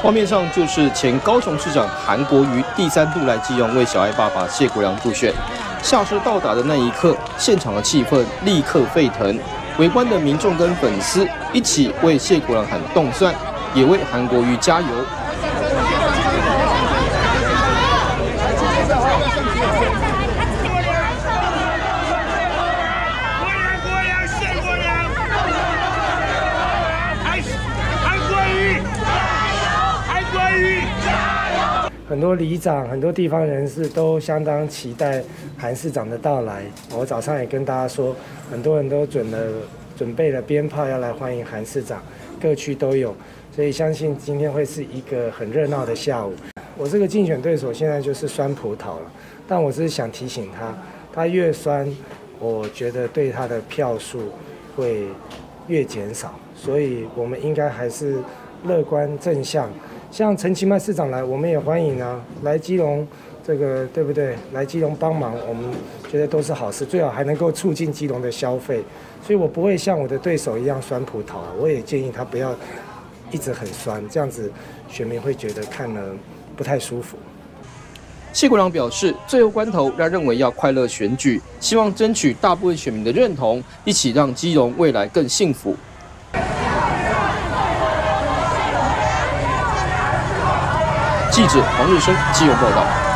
画面上就是前高雄市长韩国瑜第三度来基隆为小爱爸爸谢国樑助选。下车到达的那一刻，现场的气氛立刻沸腾，围观的民众跟粉丝一起为谢国樑喊动算，也为韩国瑜加油。 很多里长、很多地方人士都相当期待韩市长的到来。我早上也跟大家说，很多人都准备了鞭炮要来欢迎韩市长，各区都有，所以相信今天会是一个很热闹的下午。我这个竞选对手现在就是酸葡萄了，但我只是想提醒他，他越酸，我觉得对他的票数会越减少，所以我们应该还是乐观正向。 像陈其迈市长来，我们也欢迎啊，来基隆，这个对不对？来基隆帮忙，我们觉得都是好事，最好还能够促进基隆的消费。所以我不会像我的对手一样酸葡萄，我也建议他不要一直很酸，这样子选民会觉得看了不太舒服。谢国樑表示，最后关头他认为要快乐选举，希望争取大部分选民的认同，一起让基隆未来更幸福。 记者黄日升，基隆报道。